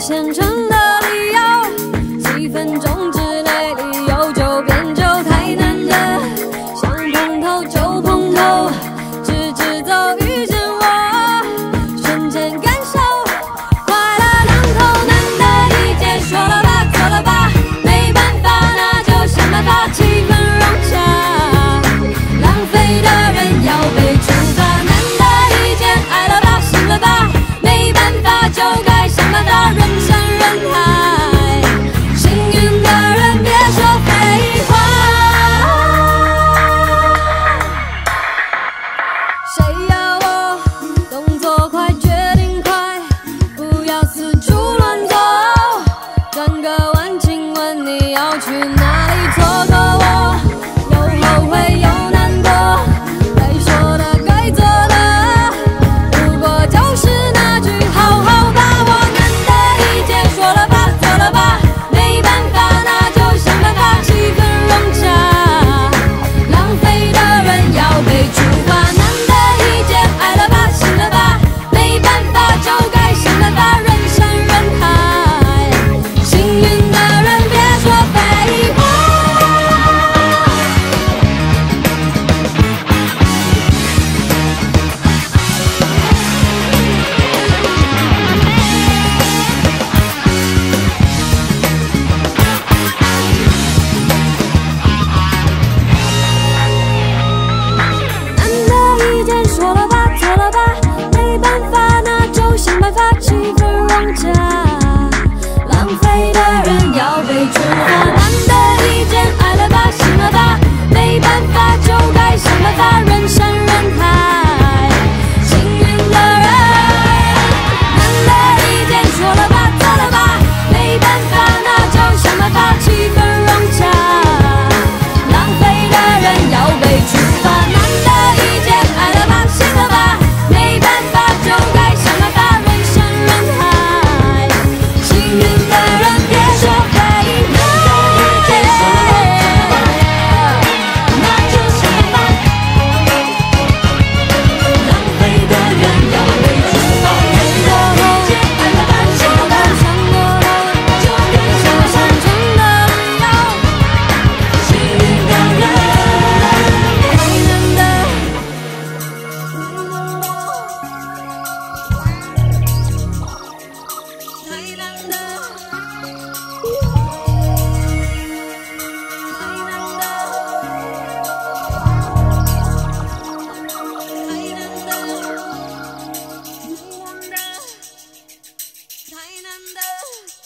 虔诚的理由，7分钟之内理由就变旧，太难了。想碰头就碰头，直走遇见我，瞬间感受快乐两头难得。你接受了吧，做了吧，没办法那就想办法，气氛融洽，浪费的人要被惩罚。难得遇见，爱了吧，信了吧，没办法就该想办法。 太难得。